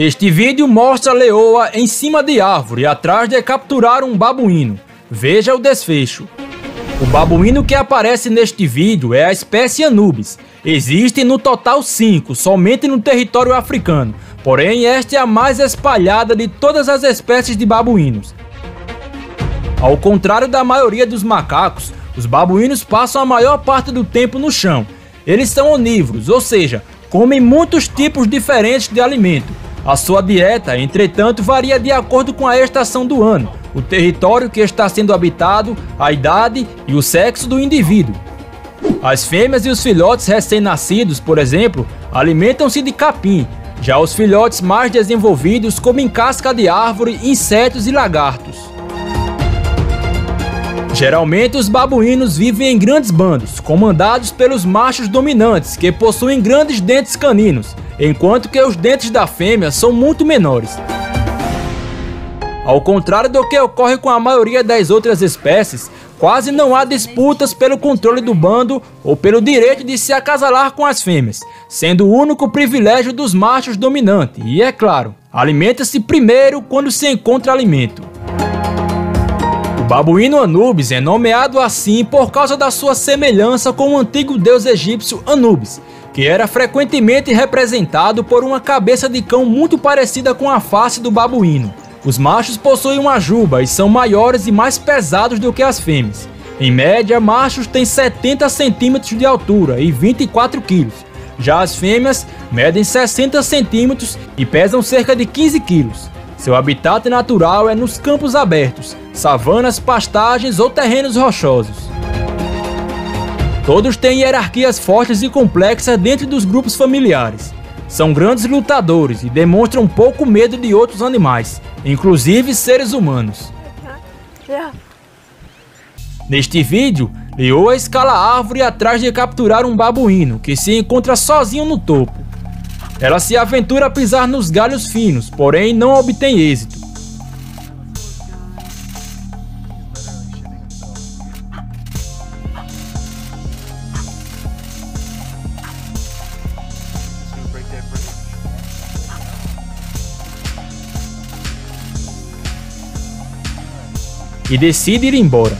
Este vídeo mostra a leoa em cima de árvore, atrás de capturar um babuíno. Veja o desfecho. O babuíno que aparece neste vídeo é a espécie Anubis. Existem no total 5, somente no território africano. Porém, esta é a mais espalhada de todas as espécies de babuínos. Ao contrário da maioria dos macacos, os babuínos passam a maior parte do tempo no chão. Eles são onívoros, ou seja, comem muitos tipos diferentes de alimento. A sua dieta, entretanto, varia de acordo com a estação do ano, o território que está sendo habitado, a idade e o sexo do indivíduo. As fêmeas e os filhotes recém-nascidos, por exemplo, alimentam-se de capim. Já os filhotes mais desenvolvidos comem casca de árvore, insetos e lagartos. Geralmente, os babuínos vivem em grandes bandos, comandados pelos machos dominantes, que possuem grandes dentes caninos, enquanto que os dentes da fêmea são muito menores. Ao contrário do que ocorre com a maioria das outras espécies, quase não há disputas pelo controle do bando ou pelo direito de se acasalar com as fêmeas, sendo o único privilégio dos machos dominante e, é claro, alimenta-se primeiro quando se encontra alimento. O babuíno Anubis é nomeado assim por causa da sua semelhança com o antigo deus egípcio Anubis, que era frequentemente representado por uma cabeça de cão muito parecida com a face do babuíno. Os machos possuem uma juba e são maiores e mais pesados do que as fêmeas. Em média, machos têm 70 centímetros de altura e 24 quilos. Já as fêmeas medem 60 centímetros e pesam cerca de 15 quilos. Seu habitat natural é nos campos abertos, savanas, pastagens ou terrenos rochosos. Todos têm hierarquias fortes e complexas dentro dos grupos familiares. São grandes lutadores e demonstram pouco medo de outros animais, inclusive seres humanos. Neste vídeo, leoa escala a árvore atrás de capturar um babuíno, que se encontra sozinho no topo. Ela se aventura a pisar nos galhos finos, porém não obtém êxito. E decide ir embora.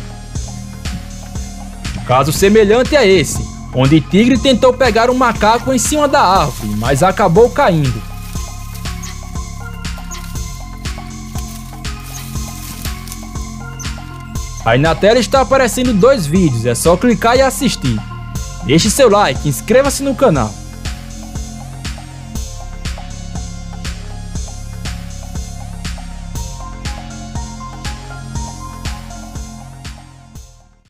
Caso semelhante a esse, onde tigre tentou pegar um macaco em cima da árvore, mas acabou caindo. Aí na tela está aparecendo 2 vídeos, é só clicar e assistir. Deixe seu like, inscreva-se no canal.